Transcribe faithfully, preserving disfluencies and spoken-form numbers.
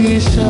Pura